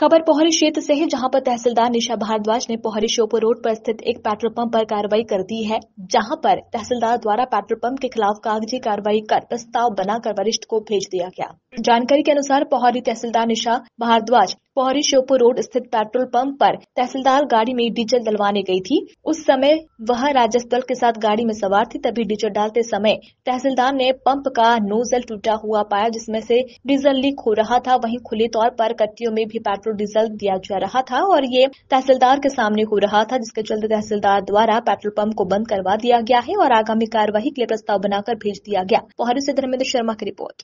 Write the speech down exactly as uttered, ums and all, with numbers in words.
खबर पोहरी क्षेत्र से है, जहां पर तहसीलदार निशा भारद्वाज ने पोहरी श्योपुर रोड पर स्थित एक पेट्रोल पंप पर कार्रवाई कर दी है, जहां पर तहसीलदार द्वारा पेट्रोल पंप के खिलाफ कागजी कार्रवाई कर प्रस्ताव बनाकर वरिष्ठ को भेज दिया गया। जानकारी के अनुसार पोहरी तहसीलदार निशा भारद्वाज पोहरी श्योपुर रोड स्थित पेट्रोल पंप पर तहसीलदार गाड़ी में डीजल डलवाने गई थी। उस समय वह राजस्व दल के साथ गाड़ी में सवार थी। तभी डीजल डालते समय तहसीलदार ने पंप का नोजल टूटा हुआ पाया, जिसमें से डीजल लीक हो रहा था। वहीं खुले तौर पर कट्टियों में भी पेट्रोल डीजल दिया जा रहा था और ये तहसीलदार के सामने हो रहा था, जिसके चलते तहसीलदार द्वारा पेट्रोल पंप को बंद करवा दिया गया है और आगामी कार्यवाही के लिए प्रस्ताव बनाकर भेज दिया गया। पोहरी से धर्मेंद्र शर्मा की रिपोर्ट।